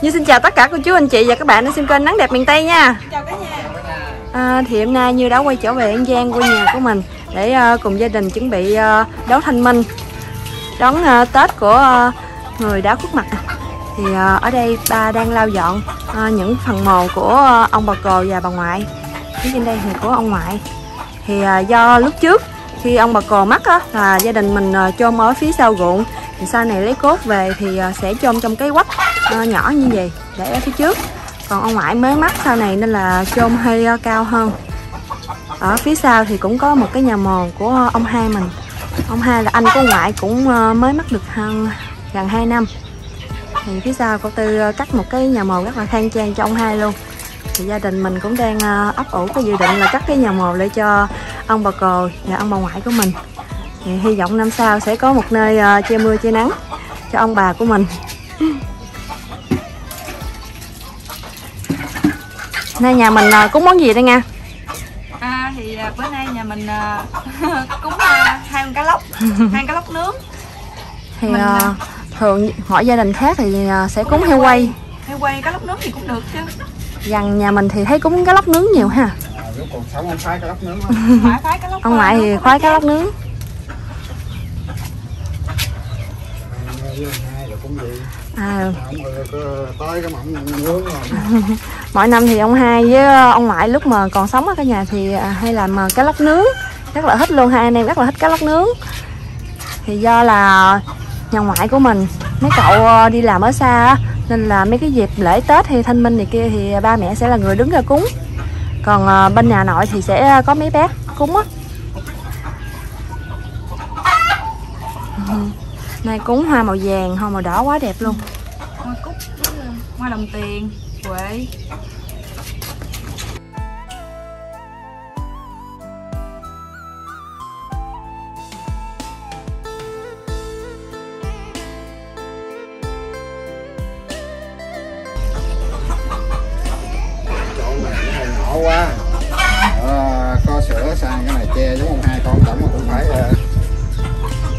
Như xin chào tất cả cô chú anh chị và các bạn đã xem kênh Nắng Đẹp Miền Tây nha. Thì hôm nay Như đã quay trở về An Giang của nhà của mình để cùng gia đình chuẩn bị đón Thanh Minh, đón Tết của người đã khuất mặt. Thì ở đây ba đang lau dọn những phần mồ của ông bà cô và bà ngoại. Phía trên đây là của ông ngoại. Thì do lúc trước khi ông bà cô mất á, là gia đình mình chôn ở phía sau ruộng. Thì sau này lấy cốt về thì sẽ chôn trong cái quách nhỏ như vậy để ở phía trước. Còn ông ngoại mới mắc sau này nên là chôn hơi cao hơn. Ở phía sau thì cũng có một cái nhà mồ của ông hai mình. Ông hai là anh của ngoại, cũng mới mắc được gần 2 năm. Thì phía sau cô Tư cắt một cái nhà mồ rất là khang trang cho ông hai luôn. Thì gia đình mình cũng đang ấp ủ cái dự định là cắt cái nhà mồ để cho ông bà cồ và ông bà ngoại của mình. Thì hy vọng năm sau sẽ có một nơi che mưa che nắng cho ông bà của mình. Nay nhà mình cúng món gì đây nha? Thì bữa nay nhà mình cúng hai con cá lóc, nướng. Thì mình, thường mỗi gia đình khác thì sẽ cúng heo quay cá lóc nướng thì cũng được chứ. Dần nhà mình thì thấy cúng cá lóc nướng nhiều ha. Nếu còn sống ông khoái cá lóc nướng không? Ông ngoại thì khoái cá lóc nướng. Mỗi năm thì ông hai với ông ngoại lúc mà còn sống ở cái nhà thì hay làm cá lóc nướng, rất là thích luôn. Hai anh em rất là thích cá lóc nướng. Thì do là nhà ngoại của mình mấy cậu đi làm ở xa nên là mấy cái dịp lễ Tết hay Thanh Minh này kia thì ba mẹ sẽ là người đứng ra cúng, còn bên nhà nội thì sẽ có mấy bác cúng á. Nay cúng hoa màu vàng, hoa màu đỏ quá đẹp luôn. Hoa cúc, hoa đồng tiền, quệ. Chỗ này hơi nhỏ quá. Có sữa sang cái này che giống ông hai con tổng mà cũng phải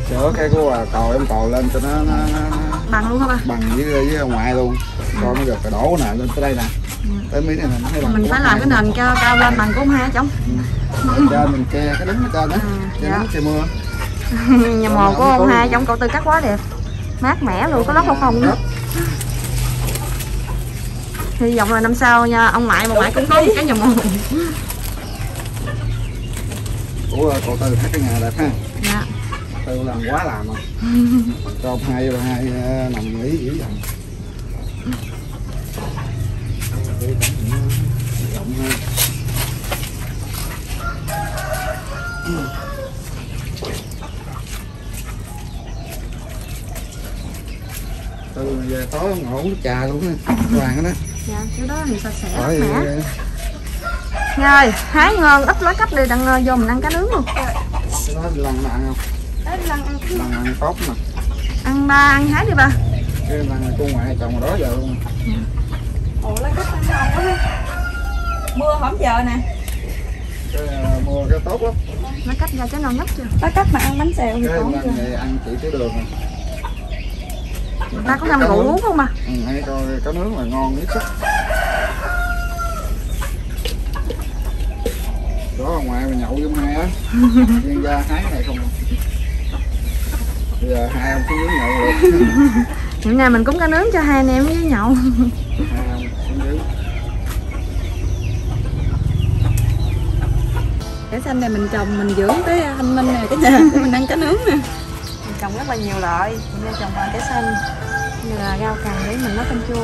sửa cái của cầu em cầu lên cho nó bằng luôn hả ba? Bằng với ngoại luôn. Coi nó được cái đổ nè lên tới đây nè. Tới miếng này nó thấy bằng. Mình phải làm cái nền cho cao lên bằng của ông hai chồng. Cho mình che cái đứng cho đó. Che nắng che mưa. Nhà mồ của ông hai chồng cậu Tư cắt quá đẹp. Mát mẻ luôn, có lót không nữa. Hy vọng là năm sau nha, ông ngoại bà ngoại cũng có một cái nhà mồ. Ủa cậu Tư thấy cái nhà đẹp ha. Dạ. Tư làm quá làm rồi. Cho ông hai và hai nằm nghỉ dữ dằn. Tư về tối ngủ uống trà luôn á, vàng đó. Dạ, chỗ đó thì sạch sẽ mát mẻ. Rồi, hái ngon ít lá cấp đi đặng vô mình ăn cá nướng luôn. Cái đó lần bạn không? Lần ăn tốt mà. Ăn ba, ăn hái đi ba. Cái lần này cô ngoại chồng đó giờ luôn. Ủa lá cúc ăn ngon quá ha. Mưa hổm giờ nè. Cái mưa cái tốt lắm. Lá cúc ra trái non ngất chưa? Lá cúc mà ăn bánh xèo thì tốt chưa? Cái ăn chỉ cái đường này. Ta có ngâm rượu uống không mà? Ừ, hay coi cá nướng là ngon nhất sức. Đó ngoài mà nhậu với hai á. Chuyên gia hái này không. Bây giờ hai ông cũng nướng nhậu rồi. Hiện nay mình cũng cá nướng cho hai anh em với nhậu. Hai ông cũng nướng. Cái xanh này mình trồng mình dưỡng tới Thanh Minh nè, cái nhà của mình ăn cá nướng nè. Trồng rất là nhiều loại, như trồng cải xanh, như là rau cần để mình nấu canh chua.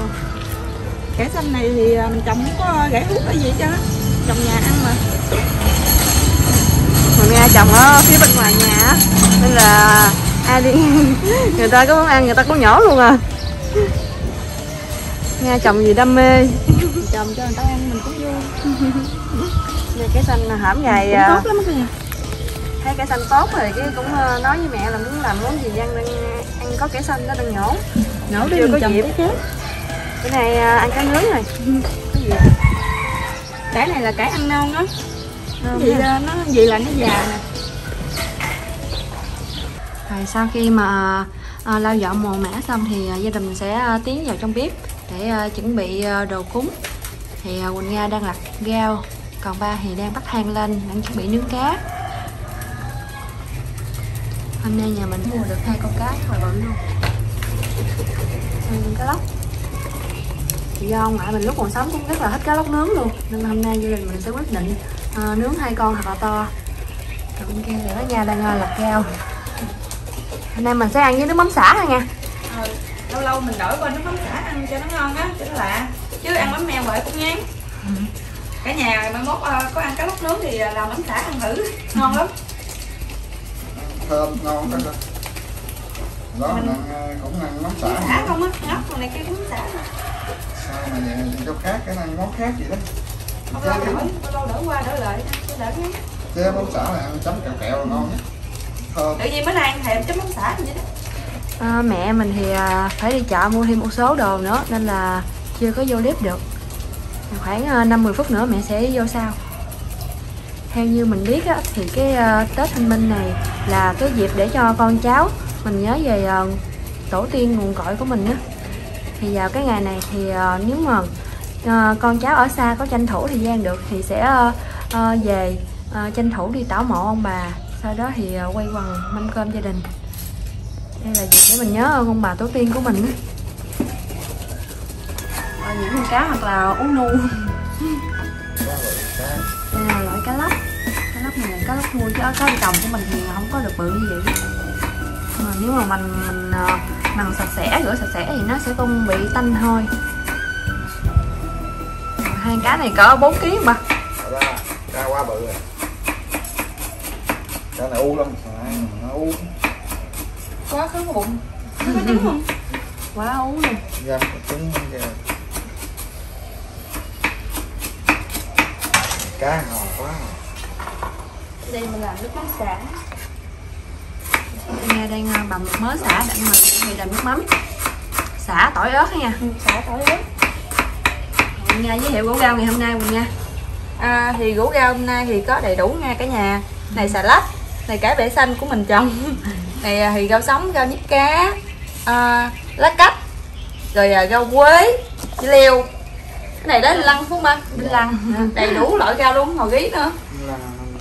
Cải xanh này thì mình trồng không có gãy hút cái gì cho nó, trồng nhà ăn mà. Mình nghe trồng ở phía bên ngoài nhà nên là ai đi người ta có muốn ăn người ta cũng nhỏ luôn à. Nghe trồng gì đam mê, mình trồng cho người ta ăn mình cũng vui. Nghe cải xanh hổm ngày tốt lắm kìa. Thấy cải xanh tốt rồi chứ cũng nói với mẹ là muốn làm món gì ăn có cải xanh đó đừng nhổ. Nhổ đi mình trồng cái khác. Cái này ăn cá nướng rồi. Cái gì vậy? Cái này là cải ăn non đó. Vậy nó vậy là nó già nè. Rồi sau khi mà lau dọn mồ mã xong thì gia đình mình sẽ tiến vào trong bếp để chuẩn bị đồ cúng. Thì Quỳnh Nga đang lặt rau, còn ba thì đang bắt than lên, đang chuẩn bị nướng cá. Hôm nay nhà mình mua được 2 con cá hồi bự luôn, cá lóc. Do ông ngoại mình lúc còn sống cũng rất là thích cá lóc nướng luôn, nên hôm nay gia đình mình sẽ quyết định nướng 2 con thật là to. Còn kia nữa nha, đang lặt rau. Hôm nay mình sẽ ăn với nước mắm xả thôi nha. Lâu lâu mình đổi qua nước mắm xả ăn cho nó ngon á, cho nó lạ. Chứ ăn mắm mèo vậy cũng ngán. Cả nhà mai mốt có ăn cá lóc nướng thì làm mắm xả ăn thử, ngon lắm. Thơm, ngon đó. Đó mình ăn, cũng ăn mắm xả. Xả không á, ngóc còn này kia cũng xả. Sao mà chỗ khác, cái ăn món khác vậy đó. Không lâu đổi, đổi qua đổi lại, cho đỡ ngán. Chứ mắm xả là ăn chấm kẹo kẹo là ngon nhất. Thơm. Tự nhiên mới ăn thèm chấm mắm xả vậy đó. Mẹ mình thì phải đi chợ mua thêm một số đồ nữa nên là chưa có vô clip được. Khoảng 50 phút nữa mẹ sẽ vô sau. Theo như mình biết á, thì cái Tết Thanh Minh này là cái dịp để cho con cháu mình nhớ về tổ tiên nguồn cội của mình á. Thì vào cái ngày này thì nếu mà con cháu ở xa có tranh thủ thời gian được thì sẽ về tranh thủ đi tảo mộ ông bà, sau đó thì quay quần mâm cơm gia đình. Đây là dịp để mình nhớ ơn ông bà tổ tiên của mình á. Những con cá hoặc là uống nu. Đây là loại cá lóc. Cá lóc này là cá lóc nuôi, chứ cá đi trồng của mình thì không có được bự như vậy. Mà nếu mà mình nằm sạch sẽ, rửa sạch sẽ thì nó sẽ không bị tanh hôi. Hai cá này cỡ 4 kg mà. Cá quá bự rồi. Cá này u lắm, nó u. Quá khứ có bụng. Nó có trứng không? Quá u luôn. Dạ, trứng kìa. Cá ngon quá. Đây mình làm nước mắm xả. Nghe đang bầm mớ xả để mình chuẩn bị làm nước mắm. Xả tỏi ớt ha nha. Xả tỏi ớt. Mình nghe giới thiệu củ rau ngày hôm nay mình nha. Thì củ rau hôm nay thì có đầy đủ nha cả nhà. Này xà lách, này cải bẹ xanh của mình trồng. Này thì rau sống, rau nhíp cá, lá cách, rồi rau quế, dưa leo. Cái này đó lăng Phúc Minh, lăng đầy đủ loại rau luôn, hồi gí nữa.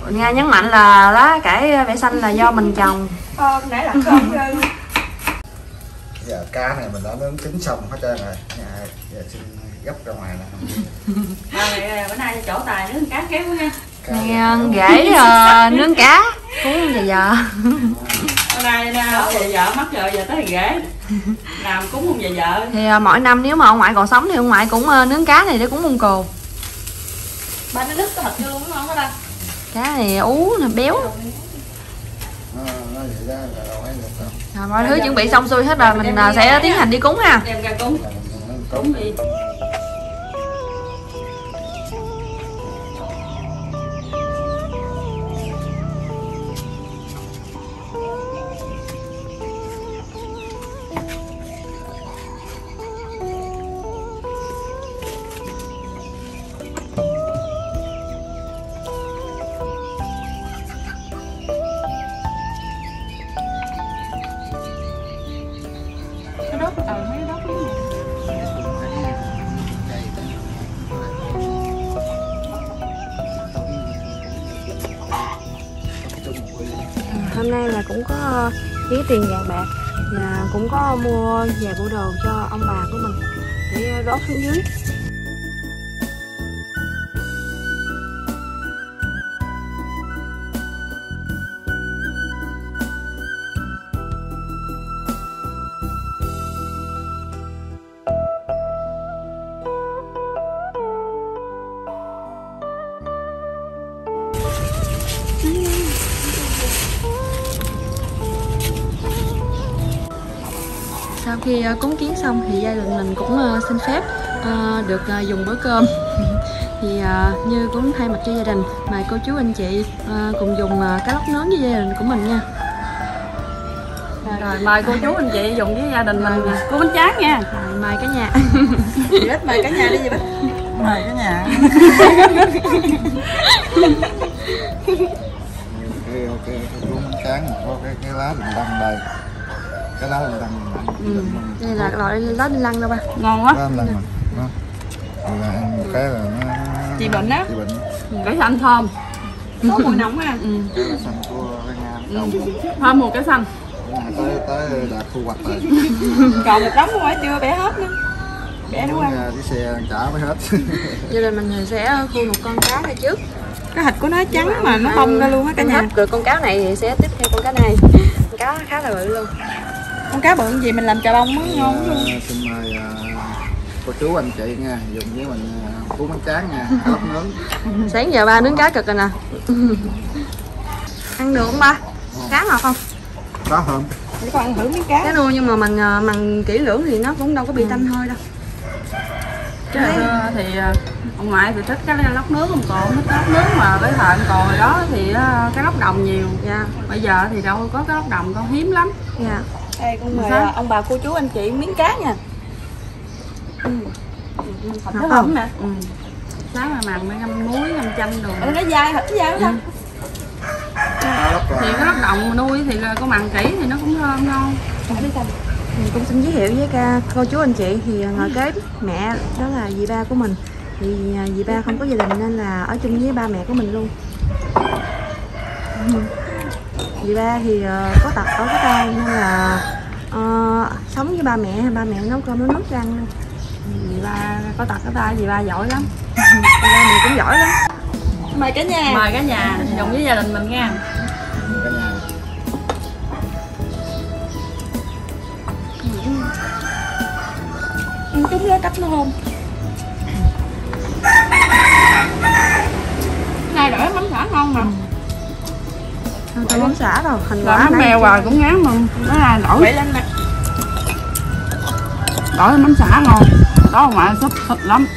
Nga nhấn mạnh là lá cải bẹ xanh là do mình trồng. Nãy là không rồi. Giờ cá này mình đã nướng chín xong hết trơn rồi. Giờ xin gấp ra ngoài nè. Bữa nay chỗ tài nướng cá kéo nha. Nghe rễ nướng cá cũng giờ giờ. Hôm nay giờ vợ mất vợ giờ tới rễ. Làm cúng ông già vợ. Thì mỗi năm nếu mà ông ngoại còn sống thì ông ngoại cũng nướng cá này để cúng ông cù. Ba nó đứt cái thịt vô luôn đúng không đó. Cá này ú nè, béo. Rồi, mọi thứ chuẩn bị xong xuôi hết rồi, mình sẽ tiến hành đi cúng ha. Đem ra cúng. Cúng đi. Hôm nay là cũng có ví tiền vàng bạc, là cũng có mua vài bộ đồ cho ông bà của mình để đốt xuống dưới. Sau khi cúng kiến xong thì gia đình mình cũng xin phép được dùng bữa cơm. Thì Như cũng thay mặt cho gia đình, mời cô chú anh chị cùng dùng cá lóc nướng với gia đình của mình nha. Rồi mời cô chú anh chị dùng với gia đình mình cô bánh tráng nha. Rồi, mời cả nhà. Chị Bích mời cả nhà đi, chị Bích mời cả nhà. Ok, cái bánh tráng có cái lá đừng đâm đây. Cái lá này đây là loại lá đinh lăng đâu ba. Ngon quá. Lá đinh lăng mà. Đó. Rồi là ăn một cái là nó trị bệnh á. Trị bệnh. Cái xanh thơm. Có mùi nóng ha. Cái là xanh của Nga. Thơm mùi cái xanh. Tới đạt thu hoạch rồi. Còn một đống luôn ấy chưa bẻ hết nữa. Bẻ đúng không? Cái xe trả mới hết. Vậy là mình sẽ khui một con cá này trước. Cái thịt của nó trắng đúng mà nó bông ra luôn á cả nhà. Rồi con cá này thì sẽ tiếp theo con cá này. Con cá khá là bự luôn. Con cá bự gì mình làm chà bông á, ngon luôn. Xin mời cô chú anh chị nha, dùng với mình cuốn bánh tráng nha, ốc nướng. Sáng giờ ba nướng cá cực rồi nè. Ăn được không ba? Cá ngọt không? Cá không? Để con ăn thử miếng cá. Cá nuôi nhưng mà mình mần kỹ lưỡng thì nó cũng đâu có bị tanh hơi đâu. Cái thì ông ngoại thì thích cái lóc nướng, ông còn thích lóc nướng mà với thời ông còn đó thì cái lóc đồng nhiều. Dạ. Bây giờ thì đâu có cái lóc đồng, con hiếm lắm. Dạ. Đây con mời ông bà cô chú anh chị miếng cá nha. Thịt nó hổng nè. Sáng mà màng mới ngâm muối, ngâm chanh đồ. Nó dai, thịt dai lắm. Thì cái lóc đồng nuôi thì con màng kỹ thì nó cũng thơm ngon. Mình cũng xin giới thiệu với cô chú anh chị thì ngồi kế mẹ đó là dì ba của mình. Thì dì ba không có gia đình nên là ở chung với ba mẹ của mình luôn. Dì ba thì có tật ở cái tay nên là sống với ba mẹ nấu cơm nấu nước cho ăn luôn. Dì ba có tật ở tay, dì ba giỏi lắm. Dì ba mình cũng giỏi lắm. Mời cả nhà. Mời cả nhà, cùng với gia đình mình nha. Chúng nó cách nó hôn. Nay đổi mắm xả ngon nè. Không mắm xả rồi, hành quả mắm mèo rồi cũng ngán luôn. Nó là đổi. Quẩy lên nè. Đổi mắm xả ngon. Đó ngoại súp thịt lắm.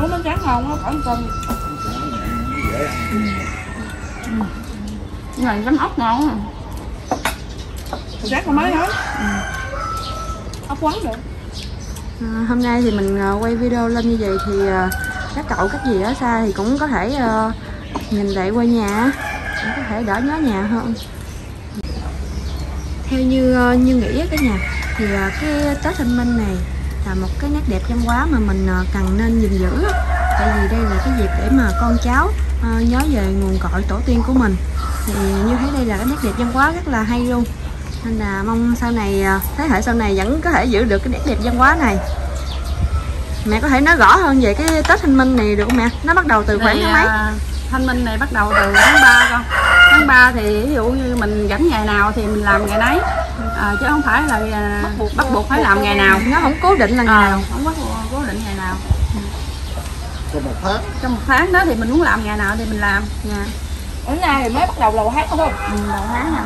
Cuốn bánh tráng ngon nó khỏi cơm. Này cánh ốc ngon. Rác con mới hết. Ốc quán được. Hôm nay thì mình quay video lên như vậy thì các cậu các dì ở xa thì cũng có thể nhìn lại quê nhà, cũng có thể đỡ nhớ nhà hơn. Theo như nghĩ cả nhà thì cái Tết Thanh Minh này là một cái nét đẹp văn hóa mà mình cần nên gìn giữ. Tại vì đây là cái dịp để mà con cháu nhớ về nguồn cội tổ tiên của mình. Thì như thế đây là cái nét đẹp văn hóa rất là hay luôn. Nên là mong sau này, thế hệ sau này vẫn có thể giữ được cái nét đẹp văn hóa này. Mẹ có thể nói rõ hơn về cái Tết Thanh Minh này được không mẹ? Nó bắt đầu từ khoảng tháng mấy? Thanh Minh này bắt đầu từ tháng 3 con. Tháng 3 thì ví dụ như mình rảnh ngày nào thì mình làm ngày nấy. Chứ không phải là bắt buộc phải làm ngày nào. Nó không cố định là ngày nào. Không có cố định ngày nào. Trong một tháng. Trong một tháng đó thì mình muốn làm ngày nào thì mình làm. Dạ. Ở nay thì mới bắt đầu đầu tháng thôi. Đầu tháng nè.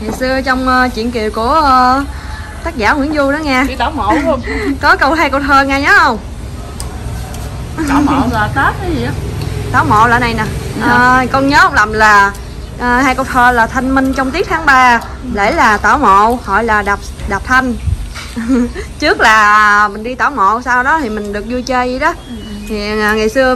Ngày xưa trong chuyện Kiều của tác giả Nguyễn Du đó nha. Đi tảo mộ không? Có câu hay câu thơ nghe nhớ không? Tảo mộ là Tết cái gì á? Tảo mộ là này nè. Con nhớ không lầm là hai câu thơ là thanh minh trong tiết tháng 3, lễ là tảo mộ, hội là đạp thanh. Trước là mình đi tảo mộ, sau đó thì mình được vui chơi vậy đó. Thì ngày xưa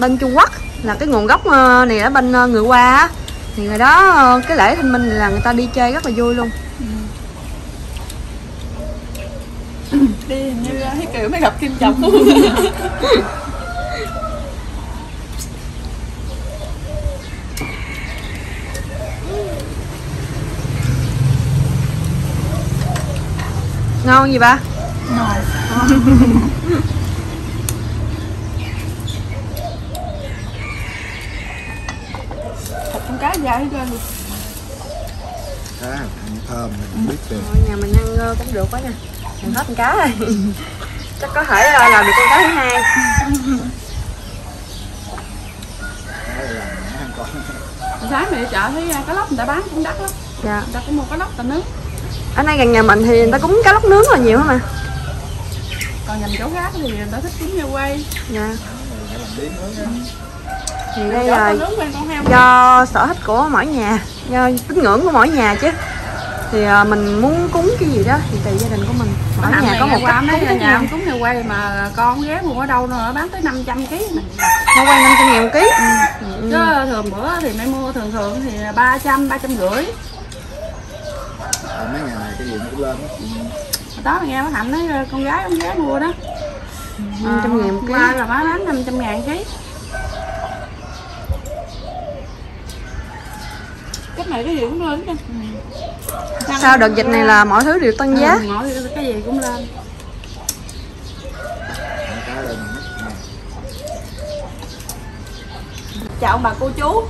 bên Trung Quốc là cái nguồn gốc này ở bên người Hoa thì người đó cái lễ Thanh Minh là người ta đi chơi rất là vui luôn. Đi hình như thấy kiểu mới gặp Kim Trọng. Ngon gì ba? Ngon. Thịt con cá dai hết trơn. Cá ăn thơm mình biết được. Nhà mình ăn cũng được quá nha. Mình hết con cá rồi. Chắc có thể làm được con cá thứ hai. Sáng này chợ thấy cá lóc người ta bán cũng đắt lắm. Dạ. Người ta cũng mua cá lóc ta nướng. Ở nay gần nhà mình thì người ta cúng cá lóc nướng là nhiều hả mà. Còn nhầm chỗ khác thì người ta thích cúng heo quay. Dạ. Thì đây là do sở thích của mỗi nhà, do tín ngưỡng của mỗi nhà chứ. Thì mình muốn cúng cái gì đó thì tùy gia đình của mình. Ở nhà có một cặp cúng ở nhà cúng heo quay mà con ghé luôn ở đâu nữa, bán tới 500 kg. Heo quay 500.000 kg. Chứ thường bữa thì mẹ mua thường thì 300, 350. Mấy ngày này cái gì nó cũng lên đó. Đó nghe bác Hạnh nói con gái con ghé mua đó. 500.000 kg là má bán 500.000 kg. Cái này cái gì cũng lên chứ. Sau đợt dịch này là mọi thứ đều tăng giá. Mọi cái gì cũng lên. Chào ông bà cô chú.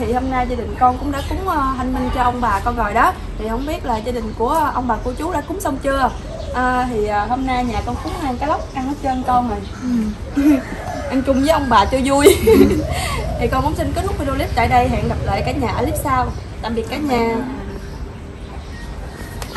Thì hôm nay gia đình con cũng đã cúng Thanh Minh cho ông bà con rồi đó. Thì không biết là gia đình của ông bà cô chú đã cúng xong chưa. Thì hôm nay nhà con cúng hai cá lóc ăn hết trơn con rồi. Ăn chung với ông bà cho vui. Thì con cũng xin kết thúc video clip tại đây. Hẹn gặp lại cả nhà ở clip sau. Tạm biệt cả nhà.